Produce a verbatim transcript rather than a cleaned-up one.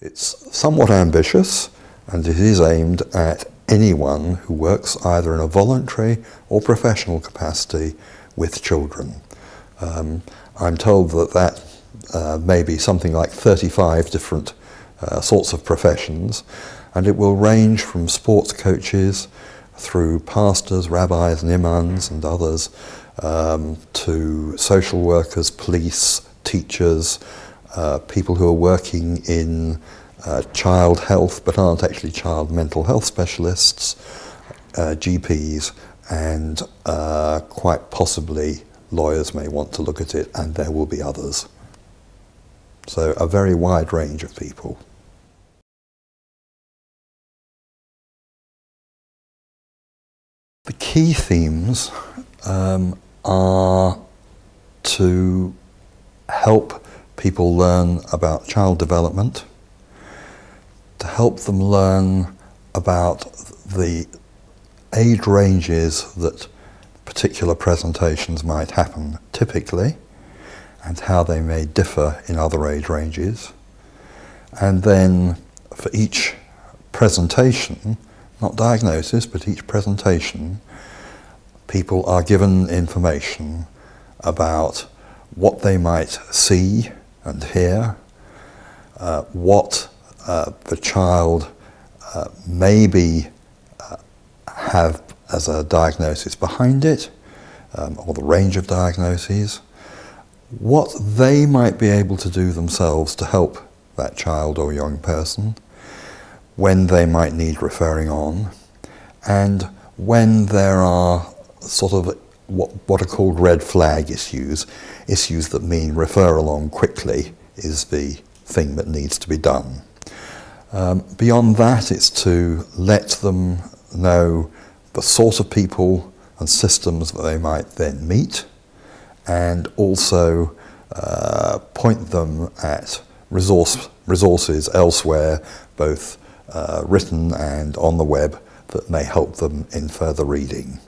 It's somewhat ambitious, and it is aimed at anyone who works either in a voluntary or professional capacity with children. Um, I'm told that that uh, may be something like thirty-five different uh, sorts of professions, and it will range from sports coaches through pastors, rabbis and imams and others, um, to social workers, police, teachers, uh, people who are working in uh, child health but aren't actually child mental health specialists, uh, G Ps, and uh, quite possibly lawyers may want to look at it, and there will be others. So a very wide range of people. The key themes um, are to help people learn about child development, to help them learn about the age ranges that particular presentations might happen typically, and how they may differ in other age ranges. And then for each presentation, not diagnosis, but each presentation, people are given information about what they might see and hear, uh, what uh, the child uh, maybe uh, have as a diagnosis behind it, um, or the range of diagnoses, what they might be able to do themselves to help that child or young person, when they might need referring on, and when there are sort of what, what are called red flag issues, issues that mean refer along quickly is the thing that needs to be done. Um, beyond that, it's to let them know the sort of people and systems that they might then meet, and also uh, point them at resource, resources elsewhere, both uh, written and on the web, that may help them in further reading.